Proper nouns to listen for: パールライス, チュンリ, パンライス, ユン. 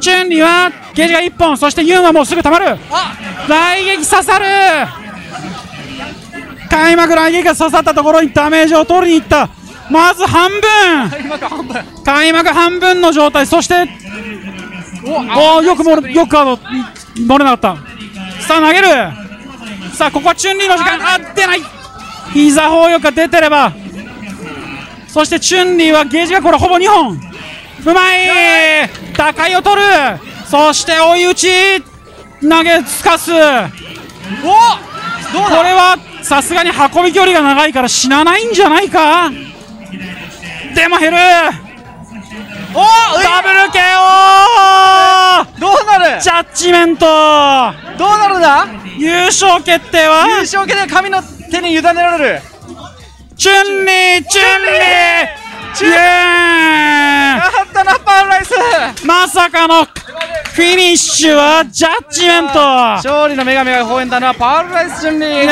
チュンリはゲージが1本、そしてユンはもうすぐたまる。雷撃刺さる。開幕雷撃が刺さったところにダメージを取りにいった。まず半分、開幕半分の状態。そしてよくカード漏れなかった。さあ投げる。さあここはチュンリーの時間。出ない。膝砲翼が出てれば。そしてチュンリーはゲージがこれほぼ2本。うまい。打開を取る。そして追い打ち投げつかす。おこれはさすがに運び距離が長いから死なないんじゃないか。でも減る。おダブル KO。 どうなるジャッジメント。どうなるだ。優勝決定は神の手に委ねられる。チュンリーやったな。パンライスまさかのフィニッシュはジャッジメント。勝利の女神が応援だな。パールライスチュンリー。